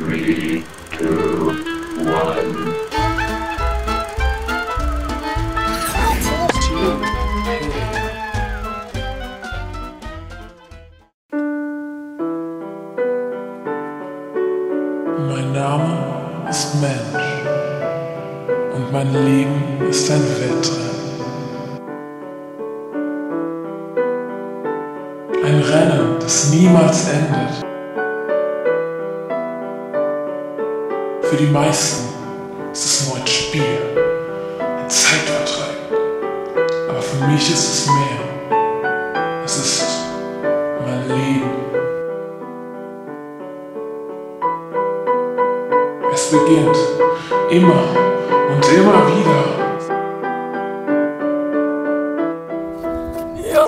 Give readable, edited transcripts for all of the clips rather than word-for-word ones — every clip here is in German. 3, 2, 1. Mein Name ist Mensch und mein Leben ist ein Wettrennen. Ein Rennen, das niemals endet. Für die meisten ist es nur ein Spiel, ein Zeitvertreib. Aber für mich ist es mehr. Es ist mein Leben. Es beginnt immer und immer wieder. Ja.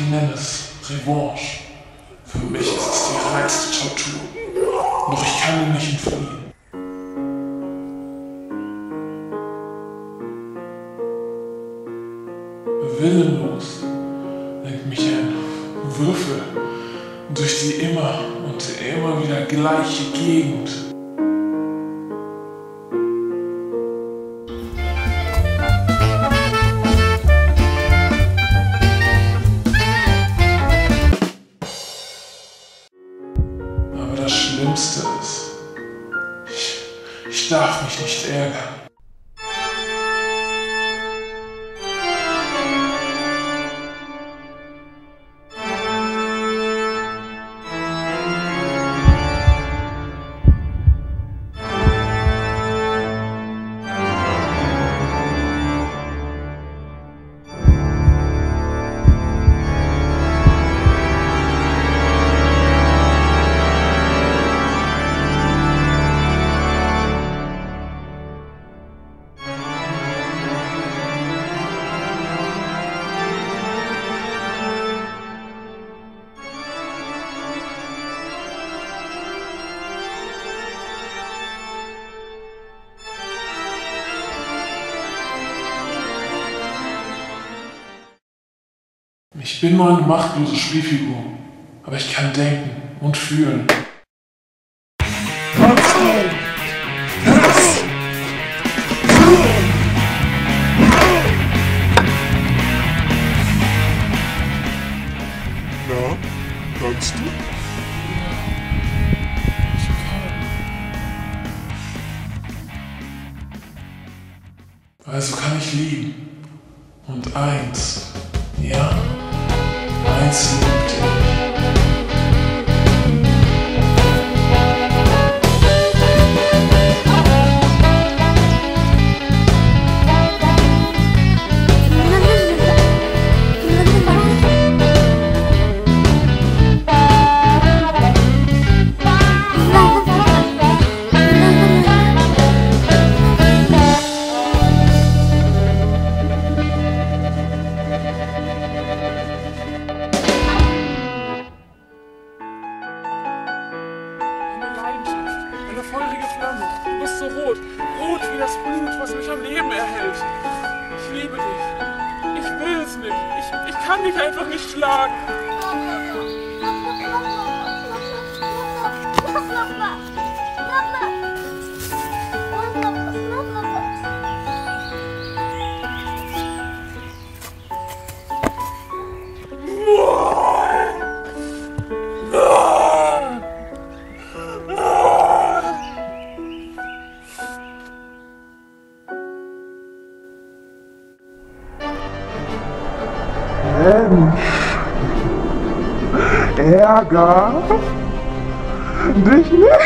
Ich nenne es Revanche. Für mich ist es die reinste Tortur. Doch ich kann ihm nicht entfliehen. Willenlos lenkt mich ein Würfel durch die immer und immer wieder gleiche Gegend. Aber das Schlimmste ist, ich darf mich nicht ärgern. Ich bin nur eine machtlose Spielfigur, aber ich kann denken und fühlen. Na, kannst du? Ich kann. Also kann ich lieben. Und eins, ja? Eins liebt dich. Eine feurige Flamme, du bist so rot, rot wie das Blut, was mich am Leben erhält. Ich liebe dich, ich will es nicht, ich kann dich einfach nicht schlagen. Mensch, ärger dich nicht!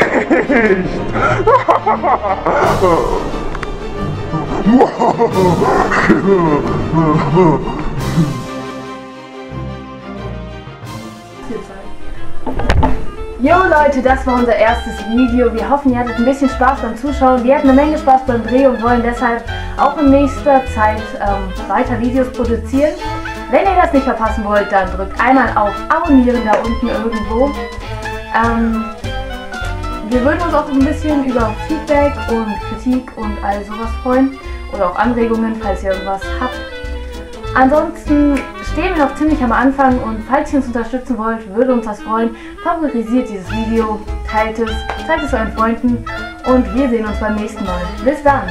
Jo Leute, das war unser erstes Video. Wir hoffen, ihr hattet ein bisschen Spaß beim Zuschauen. Wir hatten eine Menge Spaß beim Dreh und wollen deshalb auch in nächster Zeit weiter Videos produzieren. Wenn ihr das nicht verpassen wollt, dann drückt einmal auf Abonnieren da unten irgendwo. Wir würden uns auch ein bisschen über Feedback und Kritik und all sowas freuen. Oder auch Anregungen, falls ihr irgendwas habt. Ansonsten stehen wir noch ziemlich am Anfang und falls ihr uns unterstützen wollt, würde uns das freuen. Favorisiert dieses Video, teilt es euren Freunden und wir sehen uns beim nächsten Mal. Bis dann!